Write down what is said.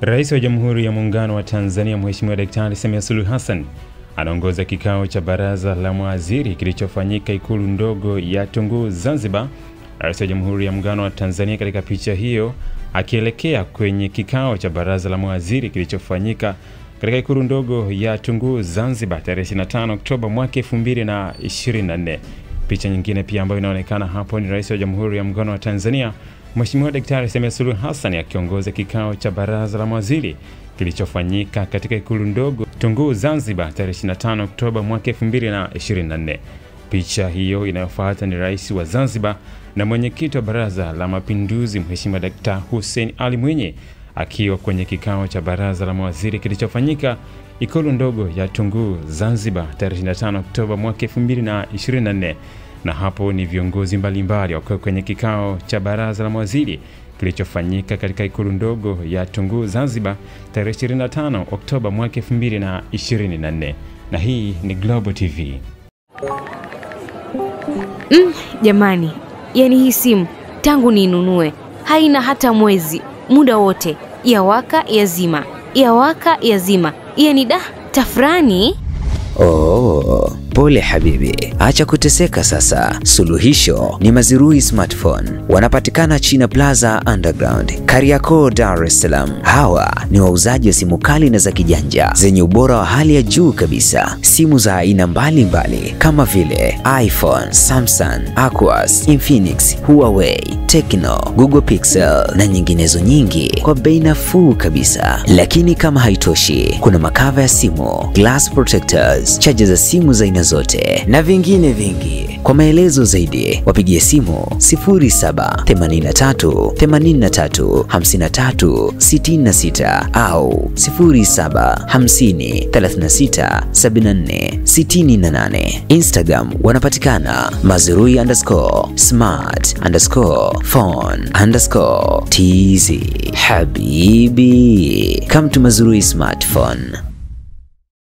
Rais wa Jamhuri ya Muungano wa Tanzania Mheshimiwa Daktari Samia Suluhu Hassan anaongoza kikao cha Baraza la Mawaziri kilichofanyika Ikulu Ndogo ya Tunguu, Zanzibar. Rais wa Jamhuri ya Muungano wa Tanzania katika picha hiyo akielekea kwenye kikao cha Baraza la Mawaziri kilichofanyika katika Ikulu Ndogo ya Tunguu, Zanzibar tarehe 25 Oktoba mwaka 2024. Picha nyingine pia ambayo inaonekana hapo ni Rais wa Jamhuri ya Muungano wa Tanzania Mheshimiwa Daktari Samia Suluhu Hassan akiongoza kikao cha Baraza la Mawaziri kilichofanyika katika Ikulu Ndogo Tunguu, Zanzibar tarehe 25 Oktoba mwaka 2024. Picha hiyo inayofuata ni Rais wa Zanzibar na Mwenyekiti wa Baraza la Mapinduzi Mheshimiwa Daktari Hussein Ali Mwinyi akiwa kwenye kikao cha Baraza la Mawaziri kilichofanyika Ikulu Ndogo ya Tunguu, Zanzibar tarehe 25 Oktoba mwaka 2024. Na hapo ni viongozi mbalimbali wakiwa kwenye kikao cha Baraza la Mawaziri kilichofanyika katika Ikulu Ndogo ya Tunguu, Zanzibar tarehe 25 Oktoba mwaka 2024. Na hii ni Global TV. Jamani, yani hii simu tangu niinunue haina hata mwezi, muda wote yawaka yazima, yawaka yazima. Yani da tafrani. Oh, pole habibi, acha kuteseka sasa. Suluhisho ni Mazurui smartphone. Wanapatikana China Plaza Underground, Kariakoo, Dar es Salaam. Hawa ni wauzaji wa simu kali na za kijanja zenye ubora wa hali ya juu kabisa. Simu za aina mbalimbali kama vile iPhone, Samsung, Aquos, Infinix, Huawei, Tecno, Google Pixel na nyinginezo nyingi kwa bei nafuu kabisa. Lakini kama haitoshi, kuna makava ya simu, glass protectors, chaja za simu za aina zote na vingine vingi. Kwa maelezo zaidi wapigie simu 0783 83 53 66 au 0750 36 74 68. Instagram wanapatikana mazurui_smart_phone_tz. Habibi, come to Mazurui smartphone.